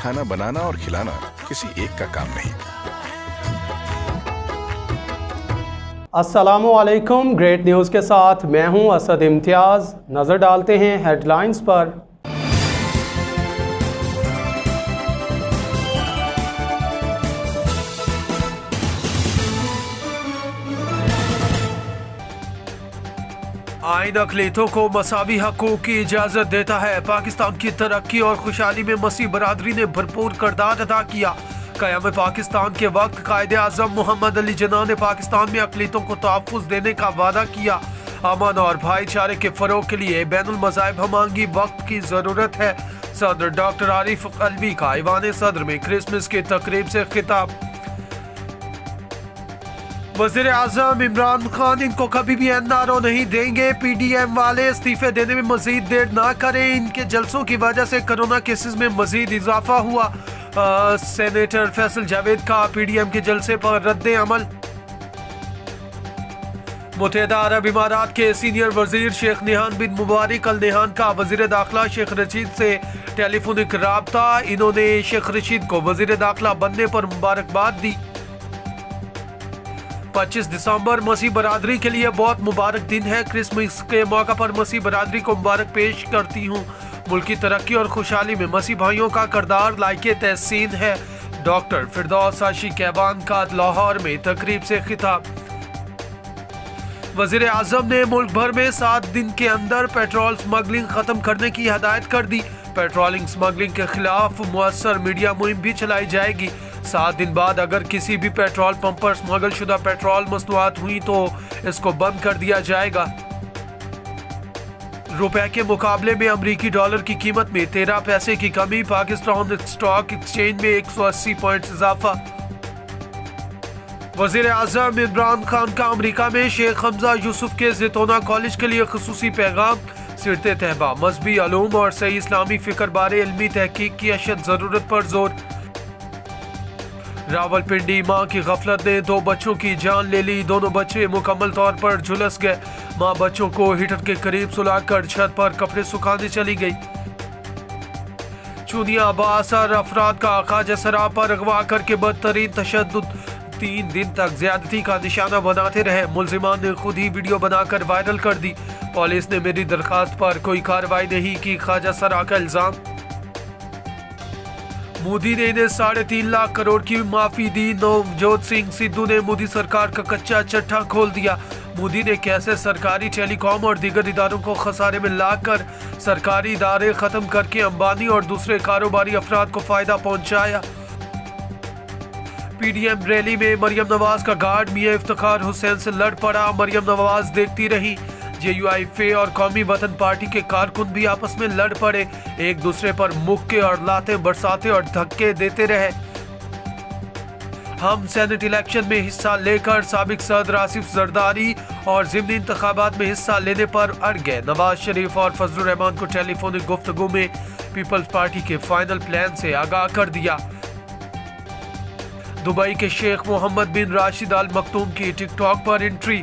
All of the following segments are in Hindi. खाना बनाना और खिलाना किसी एक का काम नहीं। अस्सलामुअलैकुम, ग्रेट न्यूज़ के साथ मैं हूं असद इम्तियाज। नज़र डालते हैं हेडलाइंस पर। आईन अकलियतों को मसावी हकूक़ की इजाज़त देता है। पाकिस्तान की तरक्की और खुशहाली में मसीह बरादरी ने भरपूर किरदार अदा किया। क़याम पाकिस्तान के वक्त कायदे आज़म मोहम्मद अली जिन्ना ने पाकिस्तान में अकलियतों को तहफ़्फ़ुज़ देने का वादा किया। अमन और भाईचारे के फ़रोग़ के लिए बैनुल-मज़ाहिब हमांगी वक्त की ज़रूरत है। सदर डॉक्टर आरिफ अलवी का ईवान सदर में क्रिसमस की तकरीब से खिताब। वज़ीर आज़म इमरान खान इनको कभी भी NRO नहीं देंगे। PDM वाले इस्तीफे देने में मज़ीद देर ना करें। इनके जल्सों की वजह से कोरोना केसेस में मज़ीद इजाफा हुआ। सेनेटर फैसल जावेद का PDM के जलसे पर रद्द-ए-अमल। मुत्तहिदा अरब इमारात के सीनियर वजीर शेख निहान बिन मुबारिक अल नेहान का वजीर दाखिला शेख रशीद से टेलीफोनिक रब्ता। इन्होंने शेख रशीद को वजीर दाखिला बनने पर मुबारकबाद दी। 25 दिसंबर मसीह बरादरी के लिए बहुत मुबारक दिन है। क्रिसमस के मौका पर मसीह बरादरी को मुबारक पेश करती हूँ। मुल्क की तरक्की और खुशहाली में मसीह भाइयों का किरदार लायके तहसीन है। डॉक्टर फिरदौस शाशी कैबान का लाहौर में तकरीब से खिताब। वजीर आजम ने मुल्क भर में 7 दिन के अंदर पेट्रोल स्मगलिंग खत्म करने की हदायत कर दी। पेट्रोलिंग स्मगलिंग के खिलाफ मुअस्सर मीडिया मुहिम भी चलाई जाएगी। 7 दिन बाद अगर किसी भी पेट्रोल पंप पर स्मगल शुदा पेट्रोल मसनूआत हुई तो इसको बंद कर दिया जाएगा। रुपए के मुकाबले में अमरीकी डॉलर की कीमत में 13 पैसे की कमी। पाकिस्तान स्टॉक एक्सचेंज में 180 पॉइंट इजाफा। वजीर आज़म इमरान खान का अमरीका में शेख हमजा यूसुफ के जैतूना कॉलेज के लिए खसूसी पैगाम। सिरते तहबा मजहबी अलूम और सही इस्लामी फिक्र बारे इल्मी तहकीक की अशद ज़रूरत पर जोर। रावलपिंडी मां की गफलत ने 2 बच्चों की जान ले ली। दोनों बच्चे मुकम्मल तौर पर झुलस गए। मां बच्चों को हीटर के करीब सुलाकर छत पर कपड़े सुखाने चली गई। चूनिया बाअसर अफराद का खाजा शराब पर अगवा करके बदतरीन तशद्दुद। 3 दिन तक ज्यादती का निशाना बनाते रहे। मुलजिमान ने खुद ही वीडियो बनाकर वायरल कर दी। पुलिस ने मेरी दरख्वास्त पर कोई कार्रवाई नहीं की। खाजा सरा का इल्जाम। मोदी ने इन्हें 3.5 लाख करोड़ की माफी दी। नवजोत सिंह सिद्धू ने मोदी सरकार का कच्चा चट्टा खोल दिया। मोदी ने कैसे सरकारी टेलीकॉम और दीगर इदारों को खसारे में लाकर सरकारी इदारे खत्म करके अंबानी और दूसरे कारोबारी अफराद को फायदा पहुंचाया। PDM रैली में मरियम नवाज का गार्ड मिया इफ्तिखार हुसैन से लड़ पड़ा। मरियम नवाज देखती रही। JUIFA और कौमी वतन पार्टी के कारकुन भी आपस में लड़ पड़े। एक दूसरे पर मुक्के और लाते बरसाते और धक्के देते रहे। हम सेनेट इलेक्शन में हिस्सा लेकर साबिक सदर आसिफ ज़रदारी और ज़िमनी इंतखाबात में हिस्सा लेने पर अड़ गए। नवाज शरीफ और फज़लुर रहमान को टेलीफोनिक गुफ्तगू में पीपल्स पार्टी के फाइनल प्लान से आगाह कर दिया। दुबई के शेख मोहम्मद बिन राशिद अल मखतूम की TikTok पर एंट्री।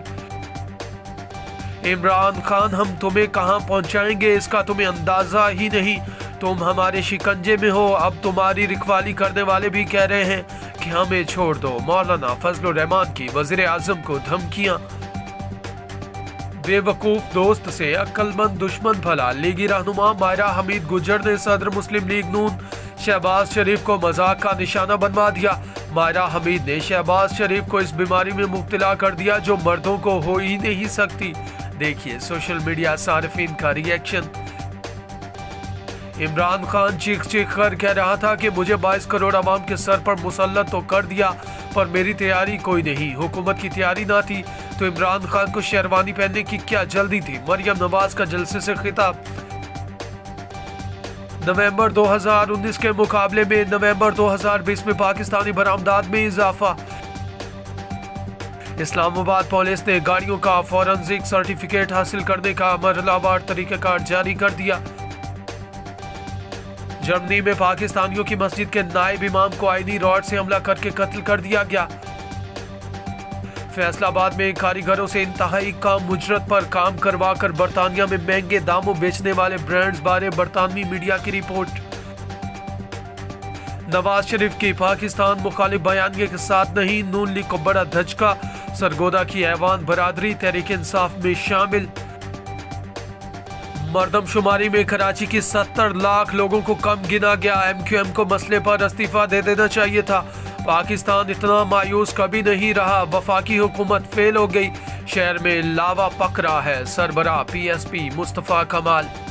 इमरान खान हम तुम्हें कहां पहुंचाएंगे इसका तुम्हें अंदाजा ही नहीं। तुम हमारे शिकंजे में हो। अब तुम्हारी रखवाली करने वाले भी कह रहे हैं कि हमें छोड़ दो। मौलाना फज़लुर रहमान की वज़ीर आज़म को धमकियां। बेवकूफ़ दोस्त से अक्लमंद दुश्मन भला। लीगी रहनुमा मायरा हमीद गुजर ने सदर मुस्लिम लीग नून शहबाज शरीफ को मजाक का निशाना बनवा दिया। मायरा हमीद ने शहबाज शरीफ को इस बीमारी में मुब्तला कर दिया जो मर्दों को हो ही नहीं सकती। देखिए सोशल मीडिया सार्फिन का रिएक्शन। इमरान खान चीख कर कह रहा था कि मुझे 22 करोड़ आवाम के सर पर मुसल्लत तो कर दिया पर मेरी तैयारी कोई नहीं। हुकूमत की तैयारी ना थी तो इमरान खान को शेरवानी पहनने की क्या जल्दी थी। मरियम नवाज का जलसे से खिताब। नवंबर 2019 के मुकाबले में नवंबर 2020 में पाकिस्तानी बरामदात में इजाफा। इस्लामाबाद पुलिस ने गाड़ियों का फॉरेंसिक सर्टिफिकेट हासिल करने का मरहलावार तरीक़ाकार जारी कर दिया। जर्मनी में पाकिस्तानियों की मस्जिद के नायब इमाम को आईनी रॉड से हमला करके कत्ल कर दिया गया। फैसलाबाद में कारीगरों से इंतहाई काम मुजरत पर काम करवा कर बरतानिया में महंगे दामों बेचने वाले ब्रांड्स बारे बरतानवी मीडिया की रिपोर्ट। नवाज शरीफ की पाकिस्तान मुखालिफ बयानी के साथ नहीं, नून लीग को बड़ा धचका। सरगोदा की ऐवान बरादरी तहरीक इंसाफ में शामिल। मरदमशुमारी में कराची की 70 लाख लोगों को कम गिना गया। MQM को मसले पर इस्तीफा दे देना चाहिए था। पाकिस्तान इतना मायूस कभी नहीं रहा। वफाकी हुकूमत फेल हो गई। शहर में लावा पक रहा है। सरबराह PSP मुस्तफा कमाल।